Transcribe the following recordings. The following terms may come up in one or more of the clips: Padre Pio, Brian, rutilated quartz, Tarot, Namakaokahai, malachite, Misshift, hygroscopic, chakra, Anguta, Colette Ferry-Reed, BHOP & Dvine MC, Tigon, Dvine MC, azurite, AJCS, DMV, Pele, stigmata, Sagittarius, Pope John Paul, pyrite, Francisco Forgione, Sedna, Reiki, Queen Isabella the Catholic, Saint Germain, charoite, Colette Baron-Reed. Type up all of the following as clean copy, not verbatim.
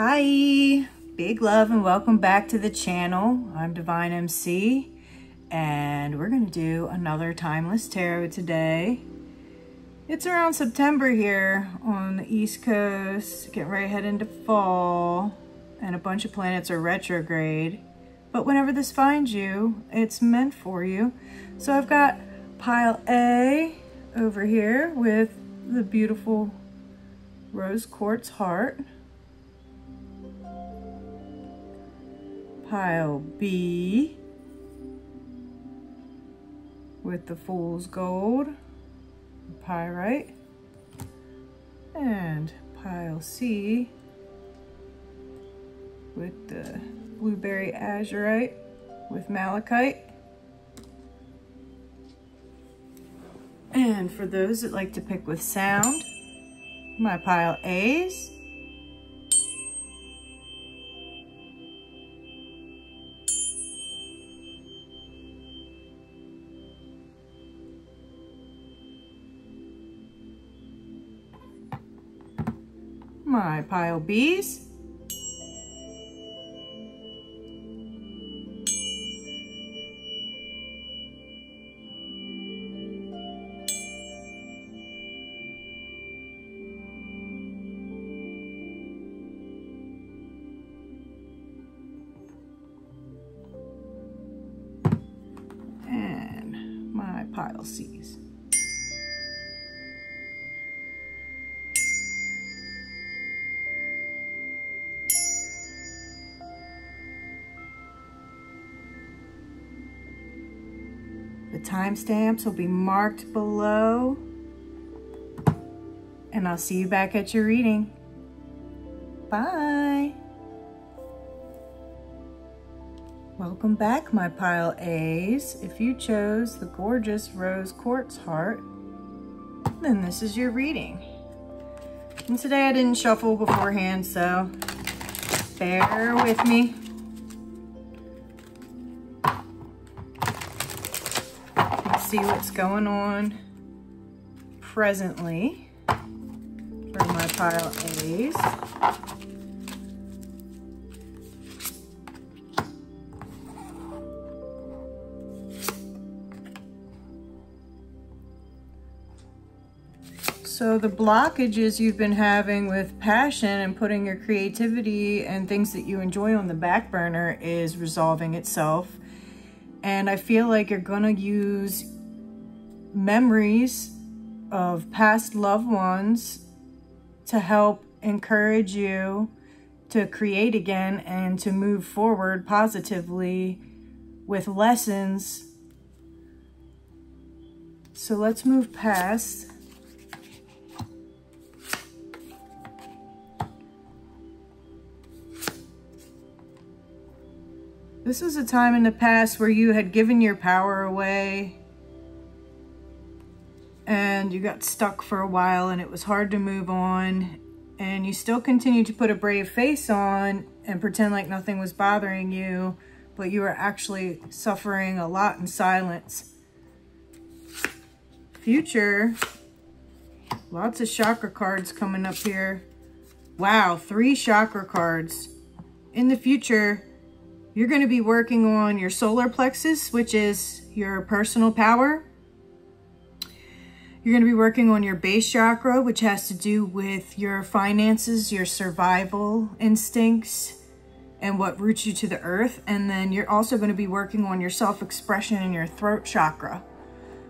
Hi, big love and welcome back to the channel. I'm Dvine MC and we're going to do another Timeless Tarot today. It's around September here on the East Coast, getting ready to head into fall, and a bunch of planets are retrograde. But whenever this finds you, it's meant for you. So I've got pile A over here with the beautiful rose quartz heart. Pile B with the fool's gold, pyrite, and pile C with the blueberry azurite with malachite. And for those that like to pick with sound, my pile A's. My pile B's. And my pile C's. The timestamps will be marked below, and I'll see you back at your reading. Bye. Welcome back, my pile A's. If you chose the gorgeous rose quartz heart, then this is your reading. And today I didn't shuffle beforehand, so bear with me. See what's going on presently for my pile A's. So the blockages you've been having with passion and putting your creativity and things that you enjoy on the back burner is resolving itself. And I feel like you're gonna use memories of past loved ones to help encourage you to create again and to move forward positively with lessons. So let's move past this. Was a time in the past where you had given your power away and you got stuck for a while and it was hard to move on, and you still continue to put a brave face on and pretend like nothing was bothering you, but you were actually suffering a lot in silence. Future, lots of chakra cards coming up here. Wow, 3 chakra cards. In the future, you're going to be working on your solar plexus, which is your personal power. You're going to be working on your base chakra, which has to do with your finances, your survival instincts, and what roots you to the earth. And then you're also going to be working on your self-expression and your throat chakra.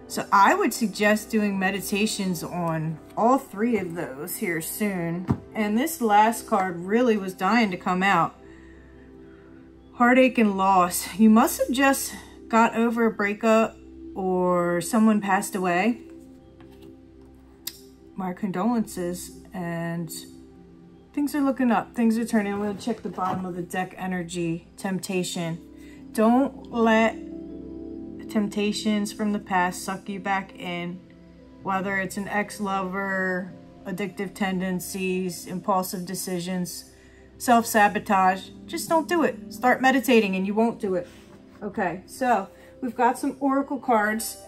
So I would suggest doing meditations on all 3 of those here soon. And this last card really was dying to come out. Heartache and loss. You must have just got over a breakup or someone passed away. My condolences, and things are looking up. Things are turning. I'm going to check the bottom of the deck energy. Temptation. Don't let temptations from the past suck you back in. Whether it's an ex-lover, addictive tendencies, impulsive decisions, self-sabotage. Just don't do it. Start meditating and you won't do it. Okay, so we've got some oracle cards.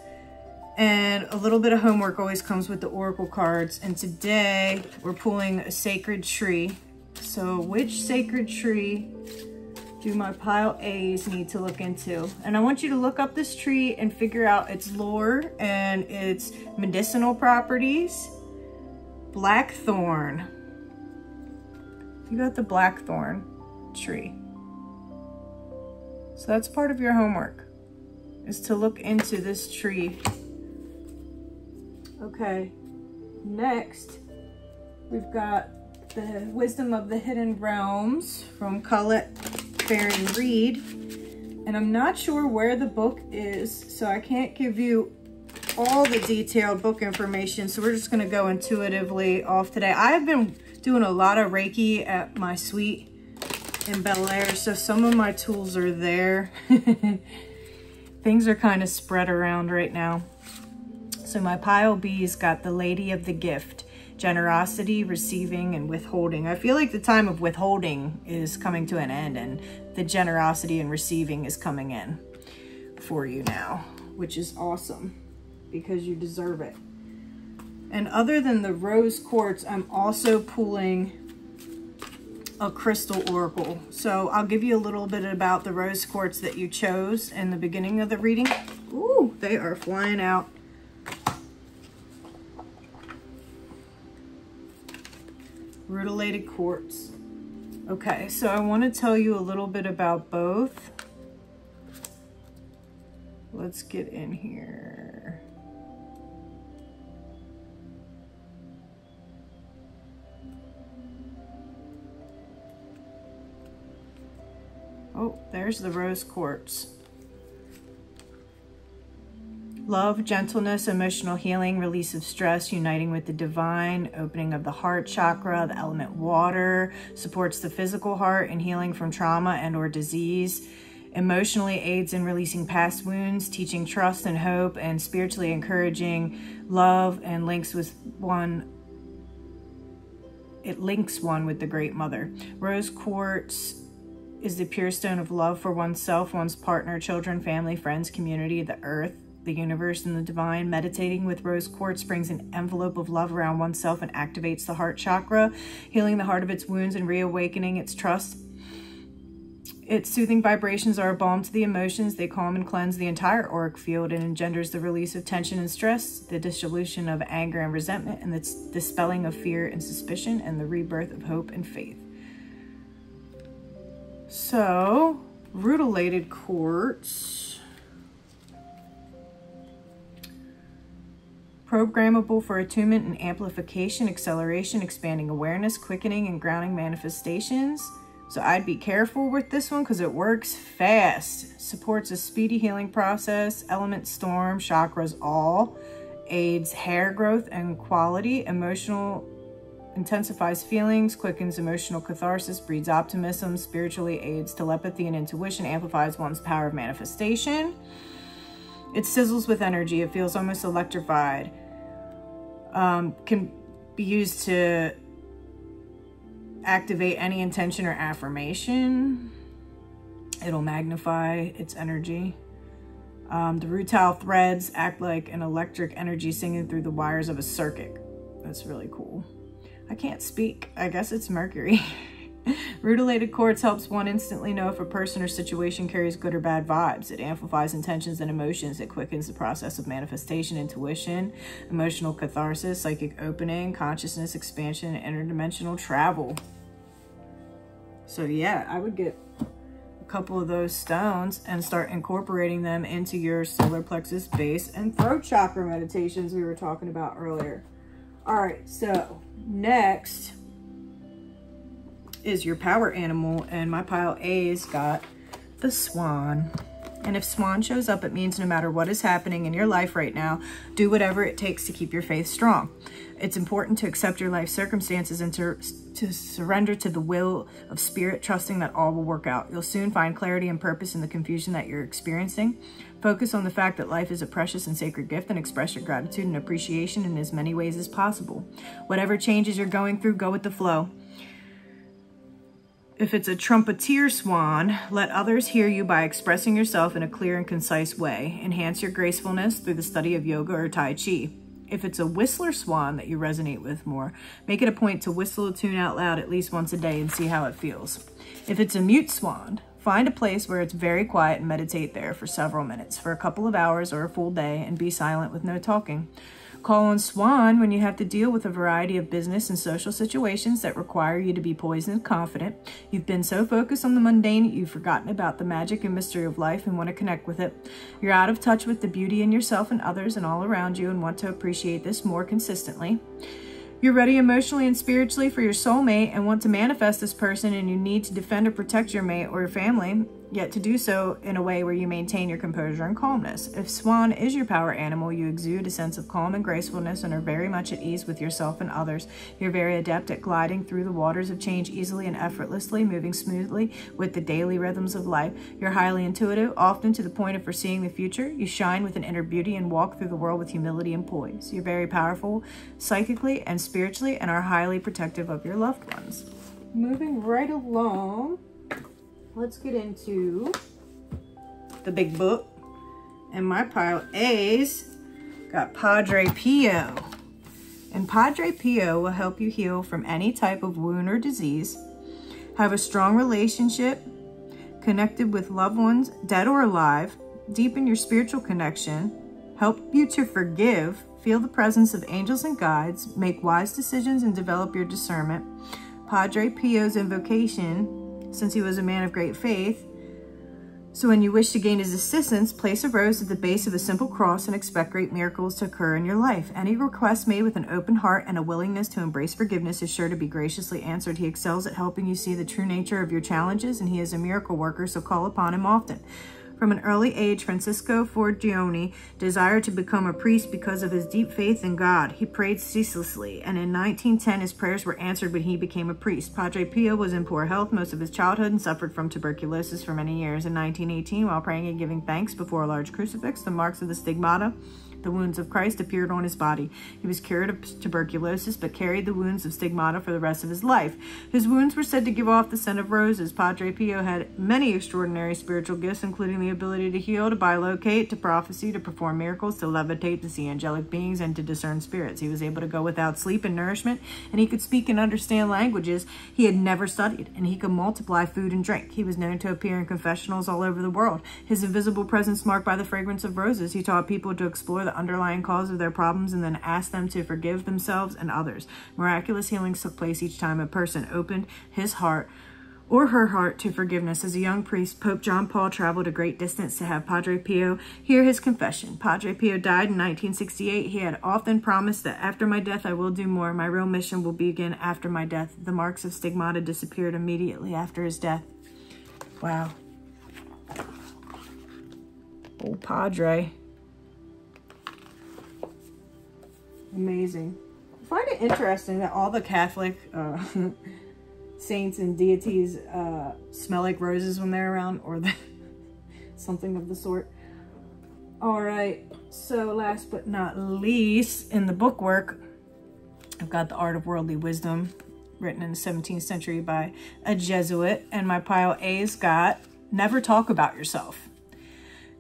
And a little bit of homework always comes with the oracle cards. And today we're pulling a sacred tree. So which sacred tree do my pile A's need to look into? And I want you to look up this tree and figure out its lore and its medicinal properties. Blackthorn. You got the blackthorn tree. So that's part of your homework, is to look into this tree. Okay, next we've got the Wisdom of the Hidden Realms from Colette Ferry-Reed. And I'm not sure where the book is, so I can't give you all the detailed book information. So we're just gonna go intuitively off today. I've been doing a lot of Reiki at my suite in Bel Air, so some of my tools are there. Things are kind of spread around right now. So my pile B's got the Lady of the Gift. Generosity, receiving, and withholding. I feel like the time of withholding is coming to an end, and the generosity and receiving is coming in for you now, which is awesome because you deserve it. And other than the rose quartz, I'm also pulling a crystal oracle. So I'll give you a little bit about the rose quartz that you chose in the beginning of the reading. Ooh, they are flying out. Rutilated quartz. Okay, so I want to tell you a little bit about both. Let's get in here. Oh, there's the rose quartz. Love, gentleness, emotional healing, release of stress, uniting with the divine, opening of the heart chakra, the element water, supports the physical heart in healing from trauma and or disease, emotionally aids in releasing past wounds, teaching trust and hope, and spiritually encouraging love and links with one. It links one with the Great Mother. Rose quartz is the pure stone of love for oneself, one's partner, children, family, friends, community, the earth, the universe, and the divine. Meditating with rose quartz brings an envelope of love around oneself and activates the heart chakra, healing the heart of its wounds and reawakening its trust. Its soothing vibrations are a balm to the emotions. They calm and cleanse the entire auric field and engenders the release of tension and stress, the dissolution of anger and resentment, and the dispelling of fear and suspicion, and the rebirth of hope and faith. So, rutilated quartz. Programmable for attunement and amplification, acceleration, expanding awareness, quickening, and grounding manifestations. So I'd be careful with this one because it works fast. Supports a speedy healing process, element storm, chakras all, aids hair growth and quality, emotional, intensifies feelings, quickens emotional catharsis, breeds optimism, spiritually aids telepathy and intuition, amplifies one's power of manifestation. It sizzles with energy. It feels almost electrified. Can be used to activate any intention or affirmation. It'll magnify its energy. The rutile threads act like an electric energy singing through the wires of a circuit. That's really cool. I can't speak. I guess it's Mercury. Rutilated quartz helps one instantly know if a person or situation carries good or bad vibes. It amplifies intentions and emotions. It quickens the process of manifestation, intuition, emotional catharsis, psychic opening, consciousness expansion, and interdimensional travel. So yeah, I would get a couple of those stones and start incorporating them into your solar plexus, base, and throat chakra meditations we were talking about earlier. All right, so next is your power animal, and my pile A's got the swan. And if swan shows up, it means no matter what is happening in your life right now, do whatever it takes to keep your faith strong. It's important to accept your life circumstances and to surrender to the will of spirit, trusting that all will work out. You'll soon find clarity and purpose in the confusion that you're experiencing. Focus on the fact that life is a precious and sacred gift and express your gratitude and appreciation in as many ways as possible. Whatever changes you're going through, go with the flow. If it's a trumpeter swan, let others hear you by expressing yourself in a clear and concise way. Enhance your gracefulness through the study of yoga or tai chi. If it's a whistler swan that you resonate with more, make it a point to whistle a tune out loud at least once a day and see how it feels. If it's a mute swan, find a place where it's very quiet and meditate there for several minutes, for a couple of hours or a full day, and be silent with no talking. Call on swan when you have to deal with a variety of business and social situations that require you to be poised and confident. You've been so focused on the mundane that you've forgotten about the magic and mystery of life and want to connect with it. You're out of touch with the beauty in yourself and others and all around you and want to appreciate this more consistently. You're ready emotionally and spiritually for your soulmate and want to manifest this person, and you need to defend or protect your mate or your family, yet to do so in a way where you maintain your composure and calmness. If swan is your power animal, you exude a sense of calm and gracefulness and are very much at ease with yourself and others. You're very adept at gliding through the waters of change easily and effortlessly, moving smoothly with the daily rhythms of life. You're highly intuitive, often to the point of foreseeing the future. You shine with an inner beauty and walk through the world with humility and poise. You're very powerful psychically and spiritually and are highly protective of your loved ones. Moving right along, let's get into the big book. And my pile A's got Padre Pio. And Padre Pio will help you heal from any type of wound or disease, have a strong relationship, connected with loved ones, dead or alive, deepen your spiritual connection, help you to forgive, feel the presence of angels and guides, make wise decisions, and develop your discernment. Padre Pio's invocation, since he was a man of great faith. So when you wish to gain his assistance, place a rose at the base of a simple cross and expect great miracles to occur in your life. Any request made with an open heart and a willingness to embrace forgiveness is sure to be graciously answered. He excels at helping you see the true nature of your challenges, and he is a miracle worker, so call upon him often. From an early age, Francisco Forgione desired to become a priest because of his deep faith in God. He prayed ceaselessly, and in 1910, his prayers were answered when he became a priest. Padre Pio was in poor health most of his childhood and suffered from tuberculosis for many years. In 1918, while praying and giving thanks before a large crucifix, the marks of the stigmata, the wounds of Christ, appeared on his body. He was cured of tuberculosis, but carried the wounds of stigmata for the rest of his life. His wounds were said to give off the scent of roses. Padre Pio had many extraordinary spiritual gifts, including the ability to heal, to bilocate, to prophesy, to perform miracles, to levitate, to see angelic beings, and to discern spirits. He was able to go without sleep and nourishment, and he could speak and understand languages he had never studied, and he could multiply food and drink. He was known to appear in confessionals all over the world, his invisible presence marked by the fragrance of roses. He taught people to explore the underlying cause of their problems and then asked them to forgive themselves and others. Miraculous healings took place each time a person opened his heart or her heart to forgiveness. As a young priest, Pope John Paul traveled a great distance to have Padre Pio hear his confession. Padre Pio died in 1968. He had often promised that after my death, I will do more. My real mission will begin after my death. The marks of stigmata disappeared immediately after his death. Wow. Old Padre. Amazing. I find it interesting that all the Catholic saints and deities smell like roses when they're around, or something of the sort. All right, so last but not least, in the bookwork, I've got The Art of Worldly Wisdom, written in the 17th century by a Jesuit, and my pile A's got Never Talk About Yourself.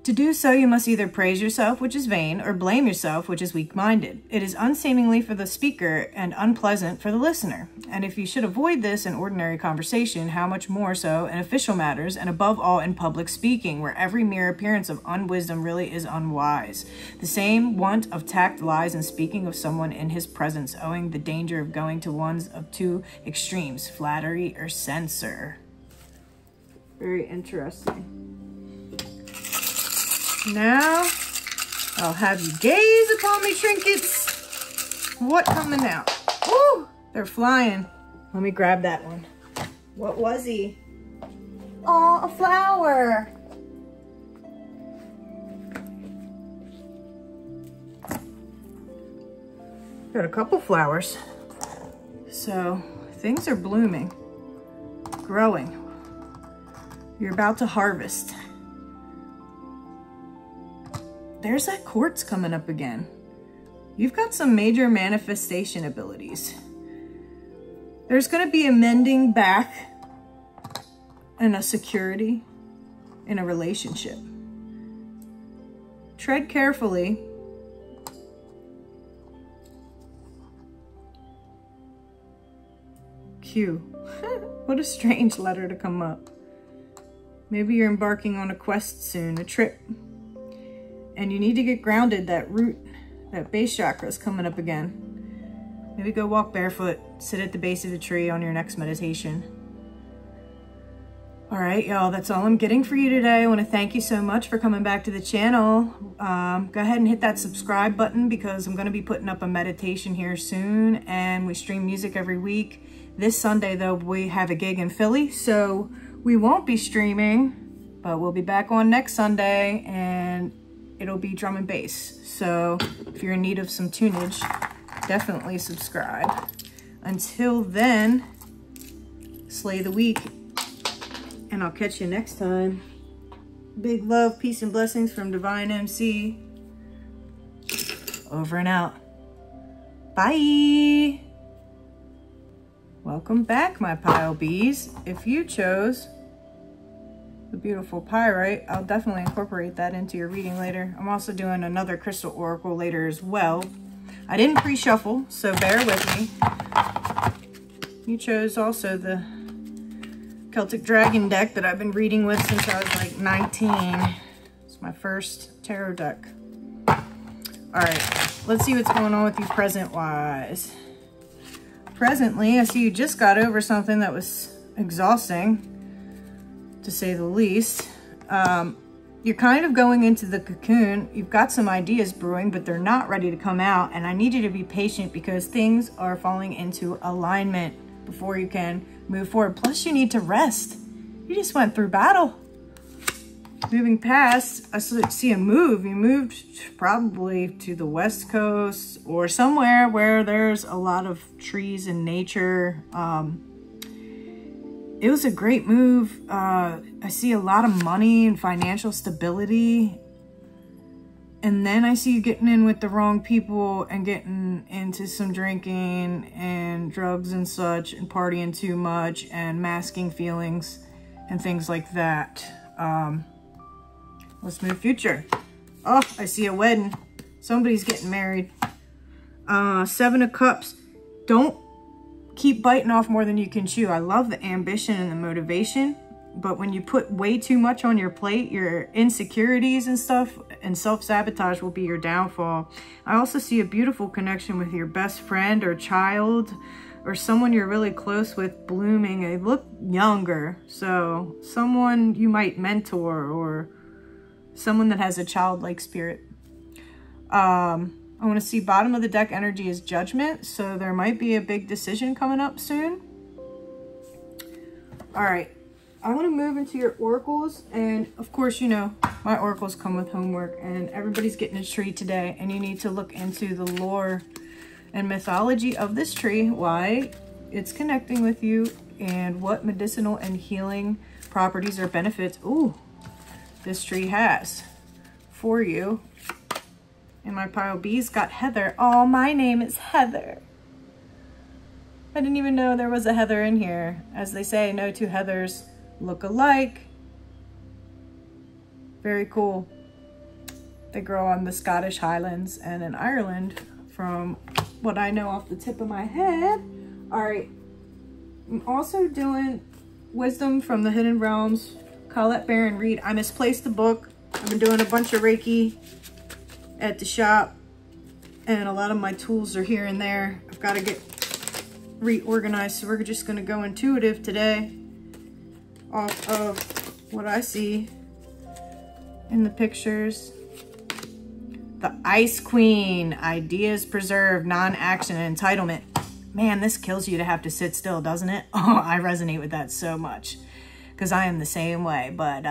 To do so, you must either praise yourself, which is vain, or blame yourself, which is weak-minded. It is unseemly for the speaker and unpleasant for the listener. And if you should avoid this in ordinary conversation, how much more so in official matters, and above all in public speaking, where every mere appearance of unwisdom really is unwise. The same want of tact lies in speaking of someone in his presence, owing the danger of going to ones of two extremes, flattery or censure. Very interesting. Now, I'll have you gaze upon me, trinkets. What coming out? Woo! They're flying. Let me grab that one. What was he? Oh, a flower. Got a couple flowers. So, things are blooming, growing. You're about to harvest. There's that quartz coming up again. You've got some major manifestation abilities. There's gonna be a mending back and a security in a relationship. Tread carefully Q. What a strange letter to come up. Maybe you're embarking on a quest soon, a trip. And you need to get grounded. That root, that base chakra is coming up again. Maybe go walk barefoot. Sit at the base of the tree on your next meditation. All right, y'all, that's all I'm getting for you today. I want to thank you so much for coming back to the channel. Go ahead and hit that subscribe button because I'm going to be putting up a meditation here soon. And we stream music every week. This Sunday, though, we have a gig in Philly, so we won't be streaming, but we'll be back on next Sunday, and it'll be drum and bass. So if you're in need of some tunage, definitely subscribe. Until then, slay the week. And I'll catch you next time. Big love, peace, and blessings from Dvine MC. Over and out. Bye. Welcome back, my pile bees. If you chose the beautiful pyrite, I'll definitely incorporate that into your reading later. I'm also doing another crystal oracle later as well. I didn't pre-shuffle, so bear with me. You chose also the Celtic Dragon deck that I've been reading with since I was like 19. It's my first tarot deck. All right, let's see what's going on with you present-wise. Presently, I see you just got over something that was exhausting, to say the least. You're kind of going into the cocoon. You've got some ideas brewing, but they're not ready to come out, and I need you to be patient because things are falling into alignment before you can move forward. Plus, you need to rest. You just went through battle. Moving past, I see a move. You moved probably to the West Coast or somewhere where there's a lot of trees and nature. It was a great move. I see a lot of money and financial stability. And then I see you getting in with the wrong people and getting into some drinking and drugs and such and partying too much and masking feelings and things like that. Let's move future. Oh, I see a wedding. Somebody's getting married. Seven of Cups. Don't keep biting off more than you can chew. I love the ambition and the motivation. But when you put way too much on your plate, your insecurities and stuff and self-sabotage will be your downfall. I also see a beautiful connection with your best friend or child or someone you're really close with blooming. They look younger. So someone you might mentor or someone that has a childlike spirit. I want to see bottom of the deck energy is judgment. So there might be a big decision coming up soon. All right. I want to move into your oracles, and of course, you know, my oracles come with homework, and everybody's getting a tree today, and you need to look into the lore and mythology of this tree, why it's connecting with you, and what medicinal and healing properties or benefits, ooh, this tree has for you. And my pile B's got Heather. Oh, my name is Heather. I didn't even know there was a Heather in here. As they say, no two Heathers look alike. Very cool. They grow on the Scottish Highlands and in Ireland from what I know off the tip of my head. All right, I'm also doing Wisdom from the Hidden Realms, Colette Baron-Reed. I misplaced the book. I've been doing a bunch of Reiki at the shop and a lot of my tools are here and there. I've got to get reorganized. So we're just gonna go intuitive today. Off of what I see in the pictures. The Ice Queen, ideas preserved, non-action, and entitlement. Man, this kills you to have to sit still, doesn't it? Oh, I resonate with that so much because I am the same way. But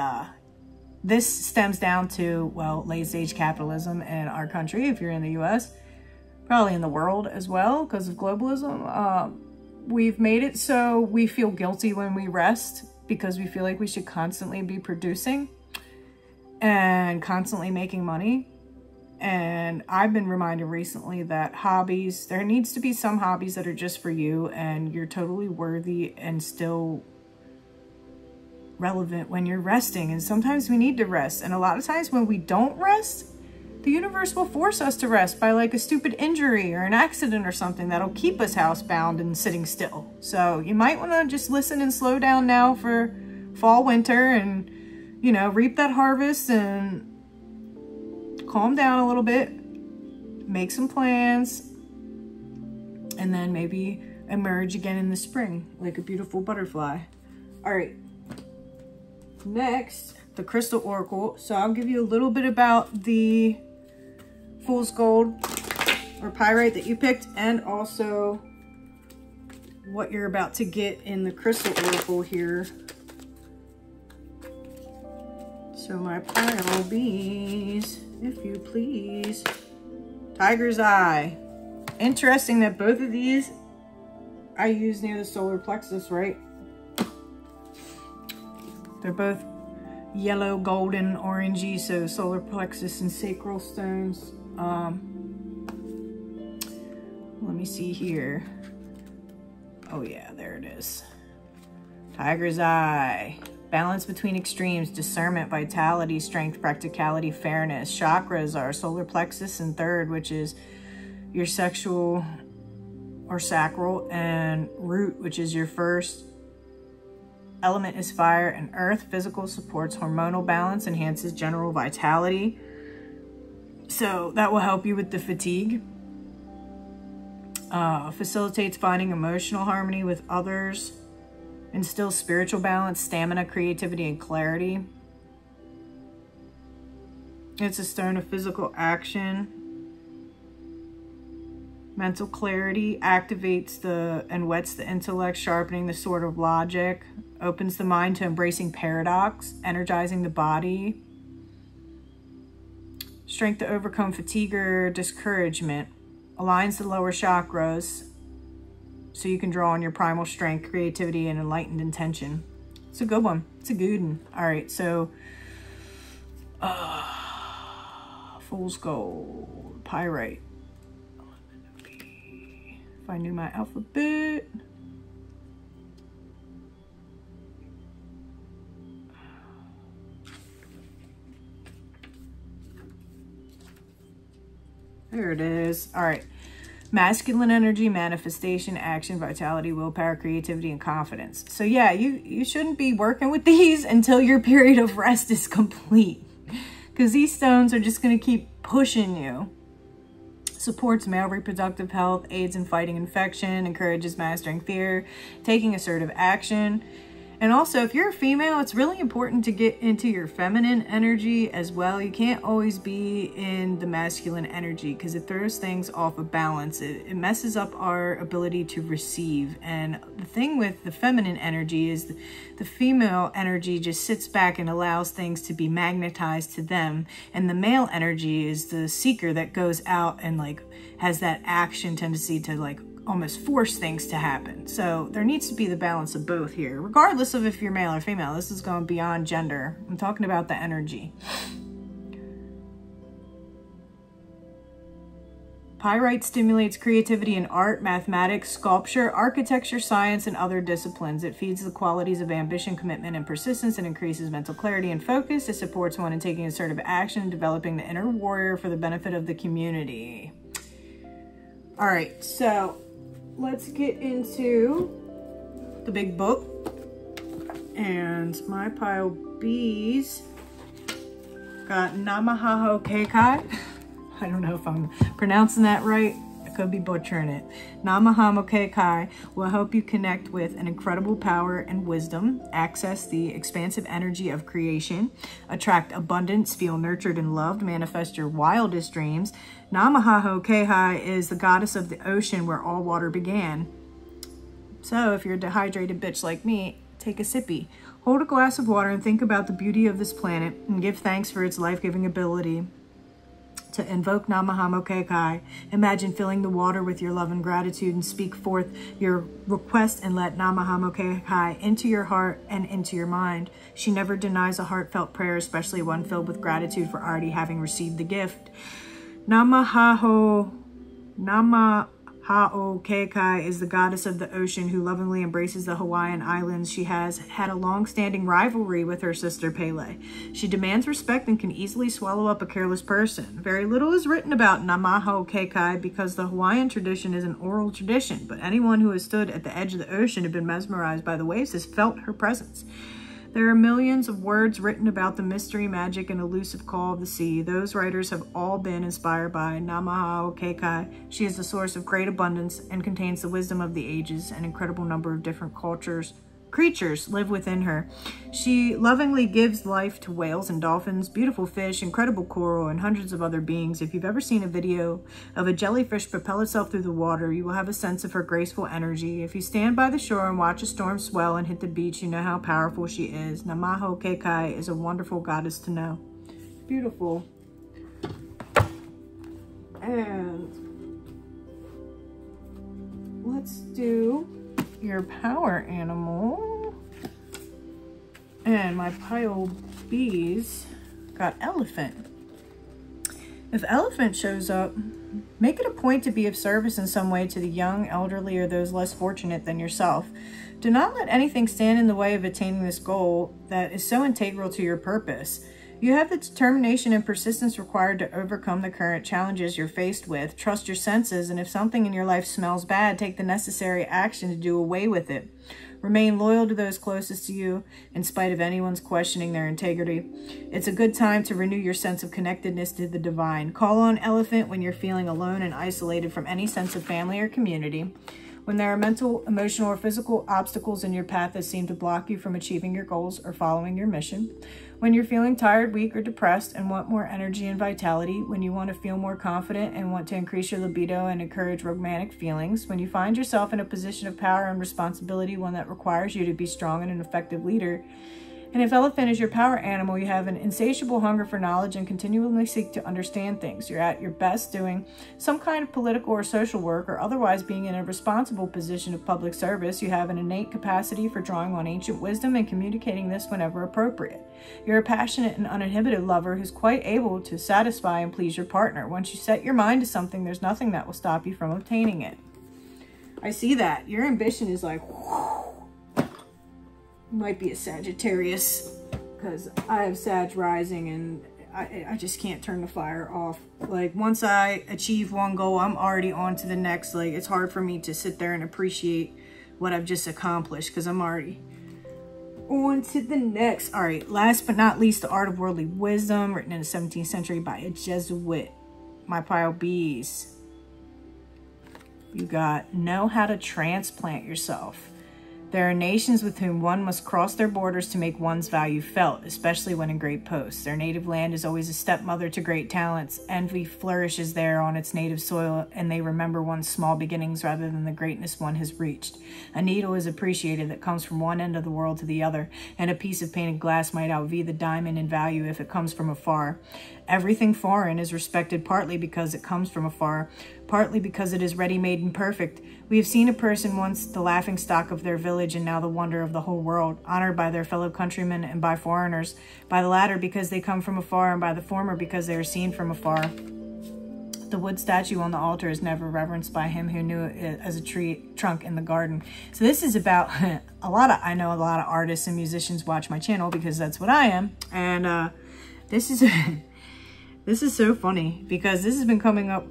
this stems down to, well, late stage capitalism in our country, if you're in the US, probably in the world as well because of globalism. We've made it so we feel guilty when we rest, because we feel like we should constantly be producing and constantly making money. And I've been reminded recently that hobbies, there needs to be some hobbies that are just for you and you're totally worthy and still relevant when you're resting. And sometimes we need to rest. And a lot of times when we don't rest, The universe will force us to rest by like a stupid injury or an accident or something that'll keep us housebound and sitting still. So you might want to just listen and slow down now for fall, winter, and, you know, reap that harvest and calm down a little bit, make some plans, and then maybe emerge again in the spring like a beautiful butterfly. All right, next, the crystal oracle. So I'll give you a little bit about the fool's gold or pyrite that you picked, and also what you're about to get in the crystal oracle here. So my pile bees, if you please. Tiger's eye. Interesting that both of these I use near the solar plexus, right? They're both yellow, golden, orangey, so solar plexus and sacral stones. Let me see here. Oh yeah, there it is. Tiger's eye. Balance between extremes, discernment, vitality, strength, practicality, fairness. Chakras are solar plexus and third, which is your sexual or sacral, and root, which is your first. Element is fire and earth. Physical supports hormonal balance, enhances general vitality. So that will help you with the fatigue. Facilitates finding emotional harmony with others. Instills spiritual balance, stamina, creativity, and clarity. It's a stone of physical action. Mental clarity, activates and whets the intellect, sharpening the sword of logic. Opens the mind to embracing paradox, energizing the body. Strength to overcome fatigue or discouragement. Aligns the lower chakras, so you can draw on your primal strength, creativity, and enlightened intention. It's a good one. It's a good one. All right, so fool's gold, pyrite. If I knew my alphabet. There it is. All right. Masculine energy, manifestation, action, vitality, willpower, creativity, and confidence. So yeah, you shouldn't be working with these until your period of rest is complete, because these stones are just going to keep pushing you. Supports male reproductive health, aids in fighting infection, encourages mastering fear, taking assertive action. And also, if you're a female, it's really important to get into your feminine energy as well. You can't always be in the masculine energy, because it throws things off of balance. It messes up our ability to receive. And the thing with the feminine energy is the female energy just sits back and allows things to be magnetized to them. And the male energy is the seeker that goes out and like has that action tendency to like almost force things to happen. So there needs to be the balance of both here, regardless of if you're male or female. This is going beyond gender. I'm talking about the energy. Pyrite stimulates creativity in art, mathematics, sculpture, architecture, science, and other disciplines. It feeds the qualities of ambition, commitment, and persistence, and increases mental clarity and focus. It supports one in taking assertive action, developing the inner warrior for the benefit of the community. All right, so let's get into the big book and my pile B's. Got Namakaokahai. I don't know if I'm pronouncing that right. I could be butchering it. Namakaokahai will help you connect with an incredible power and wisdom, access the expansive energy of creation, attract abundance, feel nurtured and loved, manifest your wildest dreams. Namakaokahai is the goddess of the ocean where all water began. So if you're a dehydrated bitch like me, take a sippy. Hold a glass of water and think about the beauty of this planet and give thanks for its life-giving ability. To invoke Namakaokahai, imagine filling the water with your love and gratitude and speak forth your request and let Namakaokahai into your heart and into your mind. She never denies a heartfelt prayer, especially one filled with gratitude for already having received the gift. Namakaokahai Namakaokahai is the goddess of the ocean who lovingly embraces the Hawaiian Islands. She has had a long-standing rivalry with her sister Pele. She demands respect and can easily swallow up a careless person. Very little is written about Namakaokahai because the Hawaiian tradition is an oral tradition, but anyone who has stood at the edge of the ocean and been mesmerized by the waves has felt her presence. There are millions of words written about the mystery, magic, and elusive call of the sea. Those writers have all been inspired by Namakaokahai. She is the source of great abundance and contains the wisdom of the ages. An incredible number of different creatures live within her. She lovingly gives life to whales and dolphins, beautiful fish, incredible coral, and hundreds of other beings. If you've ever seen a video of a jellyfish propel itself through the water, you will have a sense of her graceful energy. If you stand by the shore and watch a storm swell and hit the beach, you know how powerful she is. Namakaokahai is a wonderful goddess to know. Beautiful. And let's do your power animal, and my pile B's got elephant. If elephant shows up, make it a point to be of service in some way to the young, elderly, or those less fortunate than yourself. Do not let anything stand in the way of attaining this goal that is so integral to your purpose. You have the determination and persistence required to overcome the current challenges you're faced with. Trust your senses, and if something in your life smells bad, take the necessary action to do away with it. Remain loyal to those closest to you, in spite of anyone's questioning their integrity. It's a good time to renew your sense of connectedness to the divine. Call on elephant when you're feeling alone and isolated from any sense of family or community. When there are mental, emotional, or physical obstacles in your path that seem to block you from achieving your goals or following your mission. When you're feeling tired, weak, or depressed and want more energy and vitality. When you want to feel more confident and want to increase your libido and encourage romantic feelings. When you find yourself in a position of power and responsibility, one that requires you to be strong and an effective leader. And if elephant is your power animal, you have an insatiable hunger for knowledge and continually seek to understand things. You're at your best doing some kind of political or social work, or otherwise being in a responsible position of public service. You have an innate capacity for drawing on ancient wisdom and communicating this whenever appropriate. You're a passionate and uninhibited lover who's quite able to satisfy and please your partner. Once you set your mind to something, there's nothing that will stop you from obtaining it. I see that. Your ambition is like... whoo. Might be a Sagittarius, because I have Sag rising and I just can't turn the fire off. Like, once I achieve one goal, I'm already on to the next. Like, it's hard for me to sit there and appreciate what I've just accomplished because I'm already on to the next. All right, last but not least, The Art of Worldly Wisdom, written in the 17th century by a Jesuit. My pile B's. You got know how to transplant yourself. There are nations with whom one must cross their borders to make one's value felt, especially when in great posts. Their native land is always a stepmother to great talents. Envy flourishes there on its native soil, and they remember one's small beginnings rather than the greatness one has reached. A needle is appreciated that comes from one end of the world to the other, and a piece of painted glass might outvie the diamond in value if it comes from afar. Everything foreign is respected partly because it comes from afar, partly because it is ready-made and perfect. We have seen a person once the laughingstock of their village and now the wonder of the whole world, honored by their fellow countrymen and by foreigners, by the latter because they come from afar and by the former because they are seen from afar. The wood statue on the altar is never reverenced by him who knew it as a tree trunk in the garden. So this is about a lot of, I know a lot of artists and musicians watch my channel because that's what I am. And this is so funny because this has been coming up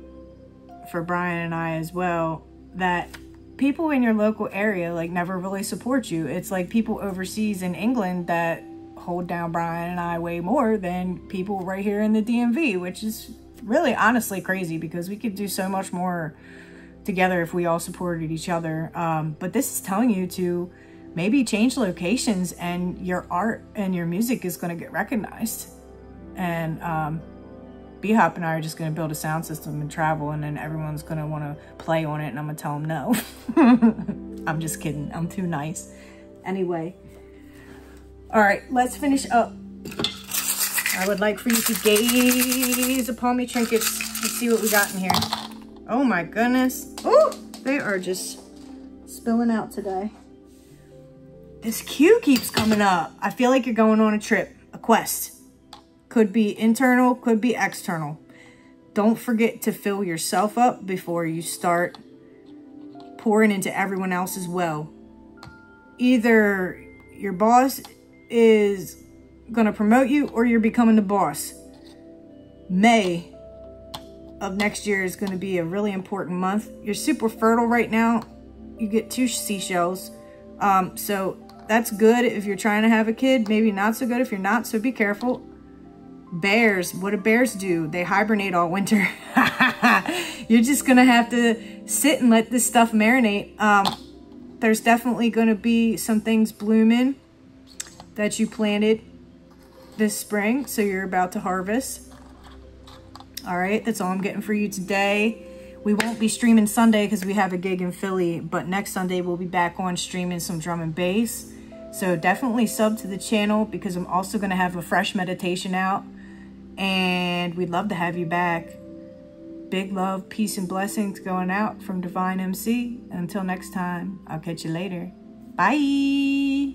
for Brian and I as well, that people in your local area like never really support you. It's like people overseas in England that hold down Brian and I way more than people right here in the DMV, which is really honestly crazy because we could do so much more together if we all supported each other. But this is telling you to maybe change locations and your art and your music is going to get recognized. And BHOP and I are just going to build a sound system and travel, and then everyone's going to want to play on it, and I'm going to tell them no. I'm just kidding. I'm too nice. Anyway. All right, let's finish up. I would like for you to gaze upon me trinkets. Let's see what we got in here. Oh, my goodness. Oh, they are just spilling out today. This queue keeps coming up. I feel like you're going on a trip, a quest. Could be internal, could be external. Don't forget to fill yourself up before you start pouring into everyone else as well. Either your boss is going to promote you or you're becoming the boss. May of next year is going to be a really important month. You're super fertile right now. You get 2 seashells. So that's good if you're trying to have a kid. Maybe not so good if you're not, so be careful. Bears, what do bears do? They hibernate all winter. You're just going to have to sit and let this stuff marinate. There's definitely going to be some things blooming that you planted this spring, so you're about to harvest. All right, that's all I'm getting for you today. We won't be streaming Sunday because we have a gig in Philly, but next Sunday we'll be back on streaming some drum and bass. So definitely sub to the channel because I'm also going to have a fresh meditation out, and we'd love to have you back. Big love, peace, and blessings going out from Dvine MC. Until next time, I'll catch you later. Bye.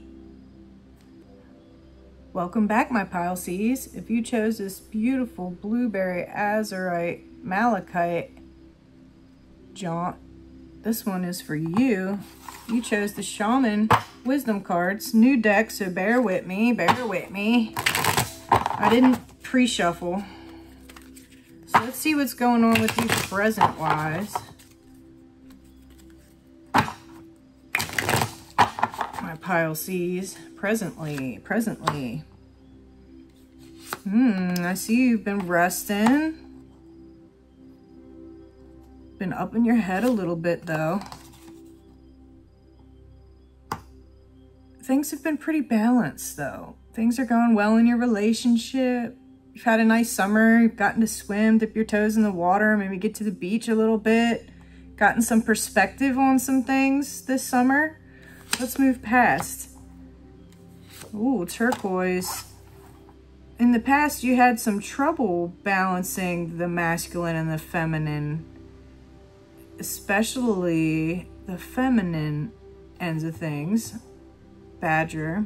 Welcome back, my pile C's. If you chose this beautiful blueberry azurite malachite jaunt, this one is for you. You chose the Shaman Wisdom cards, new deck, so bear with me, bear with me. I didn't pre-shuffle. So let's see what's going on with you present-wise. My pile sees presently. I see you've been resting. Been up in your head a little bit, though. Things have been pretty balanced, though. Things are going well in your relationship. You've had a nice summer. You've gotten to swim, dip your toes in the water, maybe get to the beach a little bit. Gotten some perspective on some things this summer. Let's move past. Ooh, turquoise. In the past, you had some trouble balancing the masculine and the feminine, especially the feminine ends of things. Badger,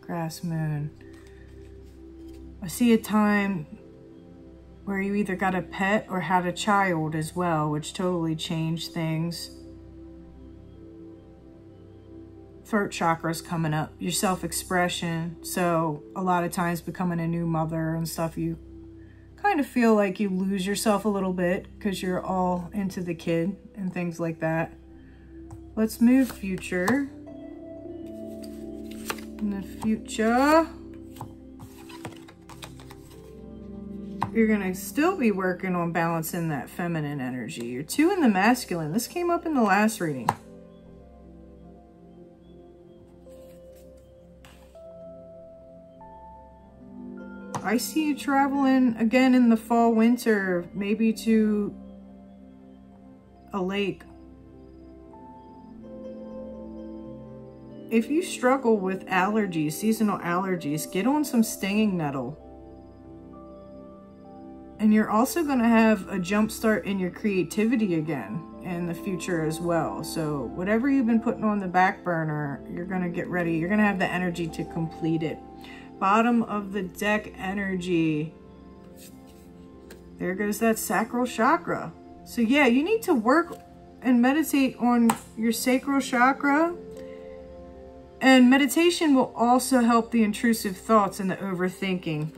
grass moon. I see a time where you either got a pet or had a child as well, which totally changed things. Throat chakra's coming up, your self-expression. So a lot of times becoming a new mother and stuff, you kind of feel like you lose yourself a little bit because you're all into the kid and things like that. Let's move future. In the future, you're gonna still be working on balancing that feminine energy. You're too in the masculine. This came up in the last reading. I see you traveling again in the fall, winter, maybe to a lake. If you struggle with allergies, seasonal allergies, get on some stinging nettle. And you're also going to have a jump start in your creativity again in the future as well. So whatever you've been putting on the back burner, you're going to get ready. You're going to have the energy to complete it. Bottom of the deck energy. There goes that sacral chakra. So yeah, you need to work and meditate on your sacral chakra. And meditation will also help the intrusive thoughts and the overthinking.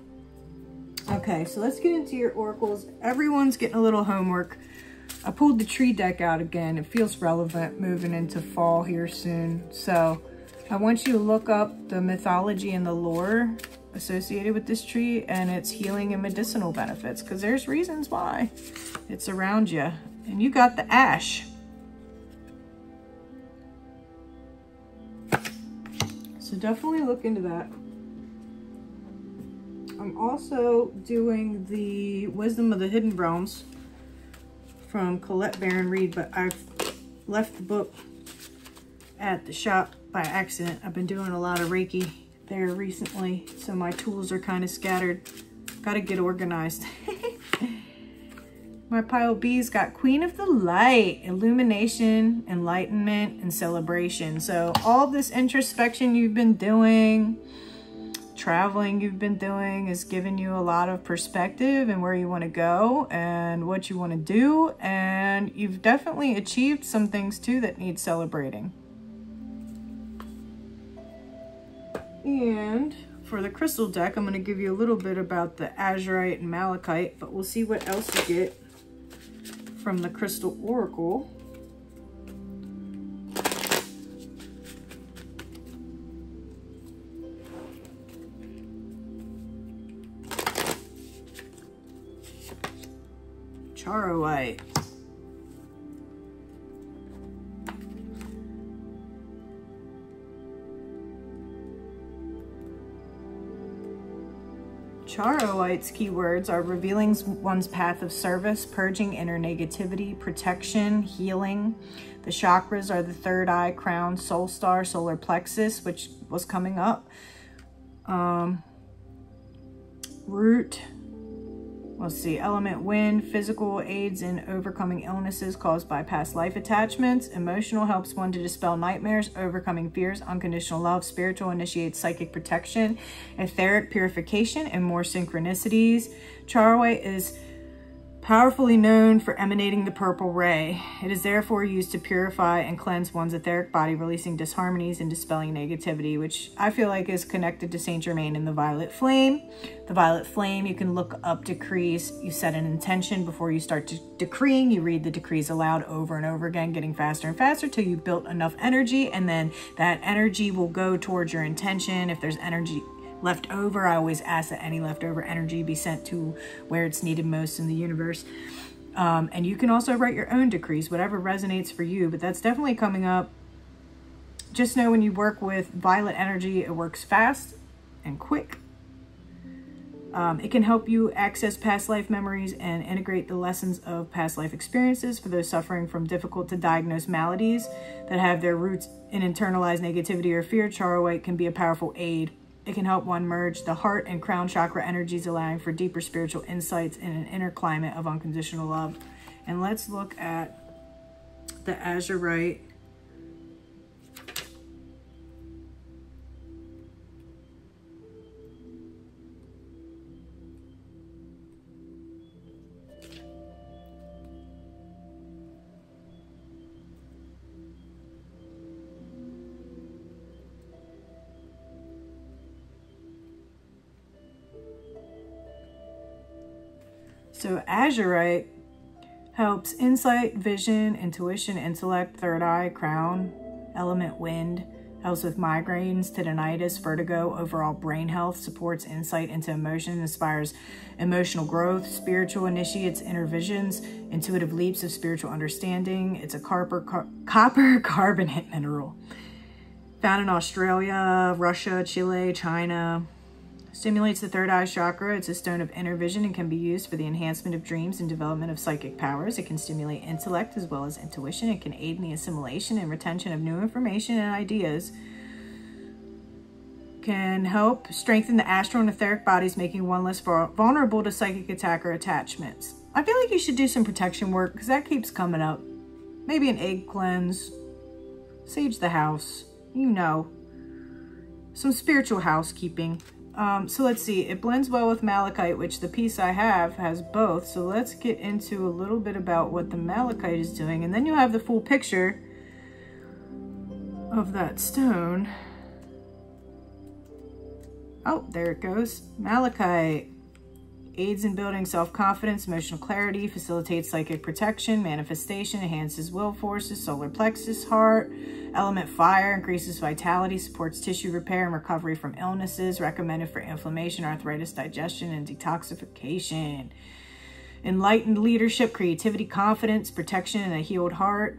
Okay, so let's get into your oracles. Everyone's getting a little homework. I pulled the tree deck out again. It feels relevant moving into fall here soon. So I want you to look up the mythology and the lore associated with this tree and its healing and medicinal benefits, because there's reasons why it's around you. And you got the ash. So definitely look into that. I'm also doing the Wisdom of the Hidden Realms from Colette Baron-Reed, but I've left the book at the shop by accident. I've been doing a lot of Reiki there recently, so my tools are kind of scattered. Gotta get organized. My pile B's got Queen of the Light, illumination, enlightenment, and celebration. So all this introspection you've been doing, traveling you've been doing has given you a lot of perspective and where you want to go and what you want to do. And you've definitely achieved some things too that need celebrating. And for the crystal deck, I'm going to give you a little bit about the azurite and malachite, but we'll see what else you get from the crystal oracle. Charoite. Charoite's keywords are revealing one's path of service, purging inner negativity, protection, healing. The chakras are the third eye, crown, soul star, solar plexus, which was coming up. Root. Let's see, element wind, physical aids in overcoming illnesses caused by past life attachments. Emotional helps one to dispel nightmares, overcoming fears, unconditional love. Spiritual initiates psychic protection, etheric purification, and more synchronicities. Charoite is powerfully known for emanating the purple ray. It is therefore used to purify and cleanse one's etheric body, releasing disharmonies and dispelling negativity, which I feel like is connected to Saint Germain and the violet flame. The violet flame, you can look up decrees. You set an intention before you start decreeing. You read the decrees aloud over and over again, getting faster and faster till you built enough energy, and then that energy will go towards your intention. If there's energy left over, I always ask that any leftover energy be sent to where it's needed most in the universe. And you can also write your own decrees, whatever resonates for you, but that's definitely coming up. Just know when you work with violet energy, it works fast and quick. It can help you access past life memories and integrate the lessons of past life experiences for those suffering from difficult to diagnose maladies that have their roots in internalized negativity or fear. Charoite can be a powerful aid. It can help one merge the heart and crown chakra energies, allowing for deeper spiritual insights in an inner climate of unconditional love. And let's look at the azurite . So azurite helps insight, vision, intuition, intellect, third eye, crown, element wind, helps with migraines, tinnitus, vertigo, overall brain health, supports insight into emotion, inspires emotional growth, spiritual initiates inner visions, intuitive leaps of spiritual understanding. It's a copper carbonate mineral. Found in Australia, Russia, Chile, China. Stimulates the third eye chakra. It's a stone of inner vision and can be used for the enhancement of dreams and development of psychic powers. It can stimulate intellect as well as intuition. It can aid in the assimilation and retention of new information and ideas. Can help strengthen the astral and etheric bodies, making one less vulnerable to psychic attack or attachments. I feel like you should do some protection work because that keeps coming up. Maybe an egg cleanse. Sage the house. You know. Some spiritual housekeeping. So let's see, it blends well with malachite, which the piece I have has both. So let's get into a little bit about what the malachite is doing, and then you'll have the full picture of that stone. Oh, there it goes. Malachite aids in building self-confidence, emotional clarity, facilitates psychic protection, manifestation, enhances will forces, solar plexus, heart, element fire, increases vitality, supports tissue repair and recovery from illnesses, recommended for inflammation, arthritis, digestion, and detoxification. Enlightened leadership, creativity, confidence, protection, and a healed heart.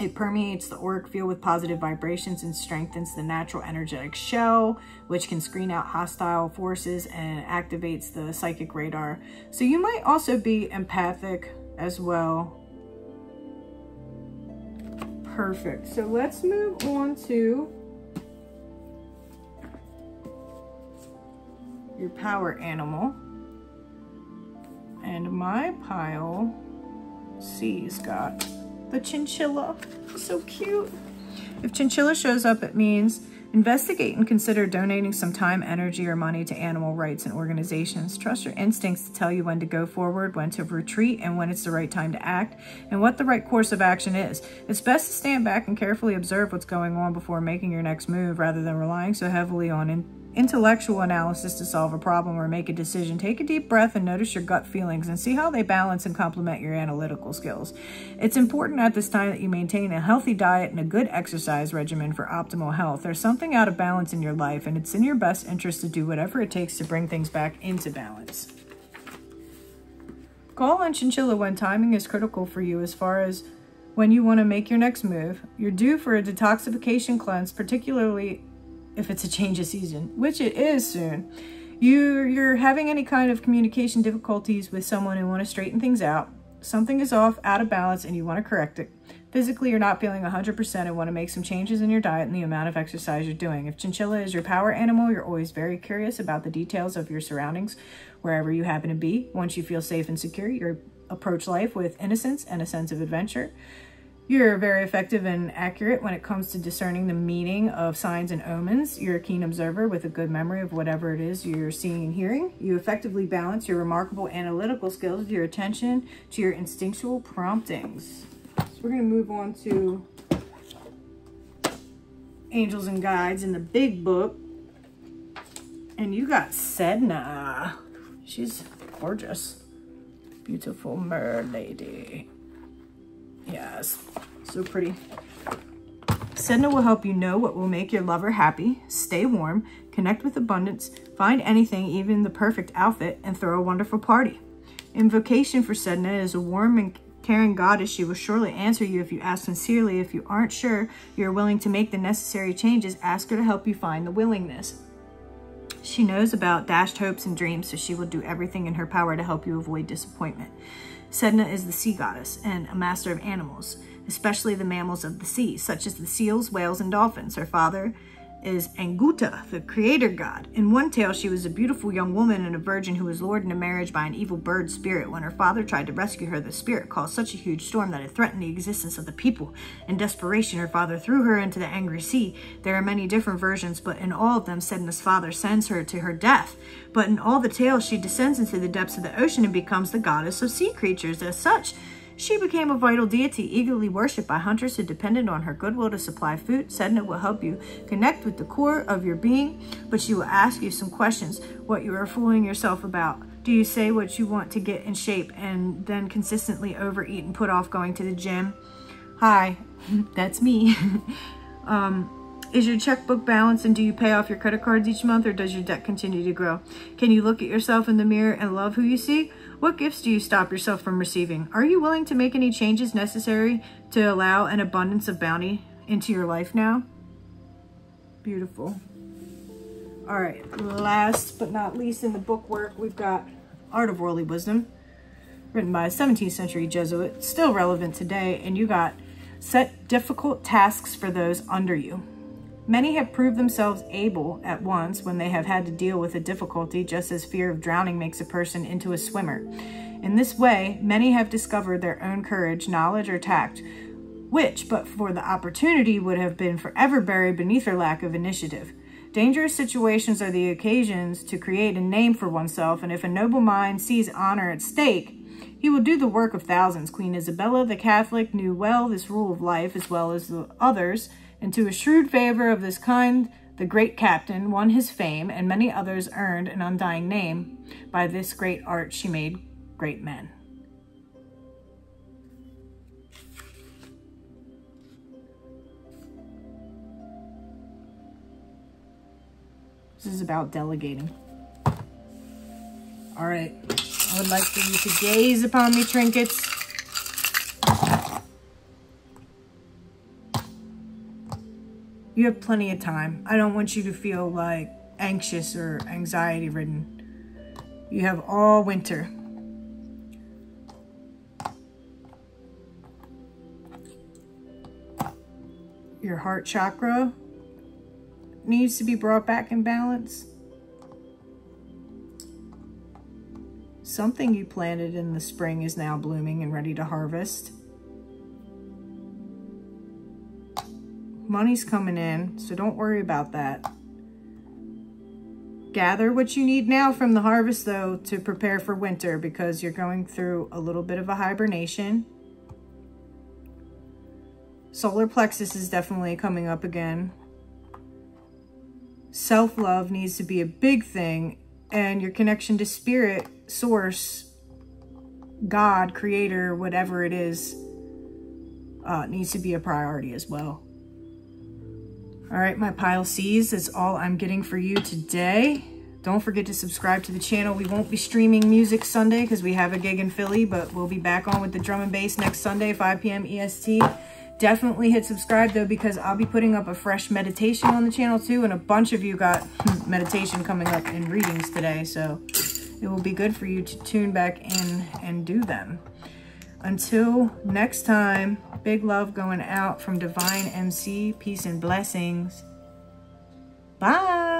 It permeates the auric field with positive vibrations and strengthens the natural energetic shell, which can screen out hostile forces and activates the psychic radar. So you might also be empathic as well. Perfect. So let's move on to your power animal. And my pile C's got the chinchilla. So cute. If chinchilla shows up, it means Investigate and consider donating some time, energy, or money to animal rights and organizations. Trust your instincts to tell you when to go forward, when to retreat, and when it's the right time to act, and what the right course of action is. It's best to stand back and carefully observe what's going on before making your next move, rather than relying so heavily on intellectual analysis to solve a problem or make a decision. Take a deep breath and notice your gut feelings and see how they balance and complement your analytical skills. It's important at this time that you maintain a healthy diet and a good exercise regimen for optimal health. There's something out of balance in your life, and it's in your best interest to do whatever it takes to bring things back into balance. Call on Chinchilla when timing is critical for you as far as when you want to make your next move. You're due for a detoxification cleanse, particularly if it's a change of season, which it is soon. You're having any kind of communication difficulties with someone and want to straighten things out. Something is off, out of balance, and you want to correct it. Physically, you're not feeling 100% and want to make some changes in your diet and the amount of exercise you're doing. If Chinchilla is your power animal, you're always very curious about the details of your surroundings, wherever you happen to be. Once you feel safe and secure, you approach life with innocence and a sense of adventure. You're very effective and accurate when it comes to discerning the meaning of signs and omens. You're a keen observer with a good memory of whatever it is you're seeing and hearing. You effectively balance your remarkable analytical skills with your attention to your instinctual promptings. So we're going to move on to angels and guides in the big book. And you got Sedna. She's gorgeous. Beautiful mer lady. Yes, so pretty. Sedna will help you know what will make your lover happy, stay warm, connect with abundance, find anything, even the perfect outfit, and throw a wonderful party. Invocation for Sedna is a warm and caring goddess. She will surely answer you if you ask sincerely. If you aren't sure you're willing to make the necessary changes, ask her to help you find the willingness. She knows about dashed hopes and dreams, so she will do everything in her power to help you avoid disappointment. Sedna is the sea goddess and a master of animals, especially the mammals of the sea, such as the seals, whales, and dolphins. Her father is Anguta, the creator god. In one tale, she was a beautiful young woman and a virgin who was lured into marriage by an evil bird spirit. When her father tried to rescue her, the spirit caused such a huge storm that it threatened the existence of the people. In desperation, her father threw her into the angry sea. There are many different versions, but in all of them, Sedna's father sends her to her death. But in all the tales, she descends into the depths of the ocean and becomes the goddess of sea creatures. As such, she became a vital deity, eagerly worshipped by hunters who depended on her goodwill to supply food. Sedna will help you connect with the core of your being, but she will ask you some questions. What you are fooling yourself about. Do you say what you want to get in shape and then consistently overeat and put off going to the gym? Hi, that's me. Is your checkbook balanced, and do you pay off your credit cards each month, or does your debt continue to grow? Can you look at yourself in the mirror and love who you see? What gifts do you stop yourself from receiving? Are you willing to make any changes necessary to allow an abundance of bounty into your life now? Beautiful. All right, last but not least in the book work, we've got Art of Worldly Wisdom, written by a 17th century Jesuit, still relevant today, and you got set difficult tasks for those under you. Many have proved themselves able at once when they have had to deal with a difficulty, just as fear of drowning makes a person into a swimmer. In this way, many have discovered their own courage, knowledge, or tact, which, but for the opportunity, would have been forever buried beneath their lack of initiative. Dangerous situations are the occasions to create a name for oneself, and if a noble mind sees honor at stake, he will do the work of thousands. Queen Isabella the Catholic knew well this rule of life as well as the others, and to a shrewd favor of this kind, the great captain won his fame, and many others earned an undying name. By this great art, she made great men. This is about delegating. All right, I would like for you to gaze upon me, trinkets. You have plenty of time. I don't want you to feel like anxious or anxiety ridden. You have all winter. Your heart chakra needs to be brought back in balance. Something you planted in the spring is now blooming and ready to harvest. Money's coming in, so don't worry about that. Gather what you need now from the harvest, though, to prepare for winter, because you're going through a little bit of a hibernation. Solar plexus is definitely coming up again. Self-love needs to be a big thing, and your connection to spirit, source, God, creator, whatever it is, needs to be a priority as well. All right, my pile C's, that's all I'm getting for you today. Don't forget to subscribe to the channel. We won't be streaming music Sunday because we have a gig in Philly, but we'll be back on with the drum and bass next Sunday, 5 p.m. EST. Definitely hit subscribe, though, because I'll be putting up a fresh meditation on the channel, too, and a bunch of you got meditation coming up in readings today, so it will be good for you to tune back in and do them. Until next time, big love going out from Dvine MC. Peace and blessings. Bye.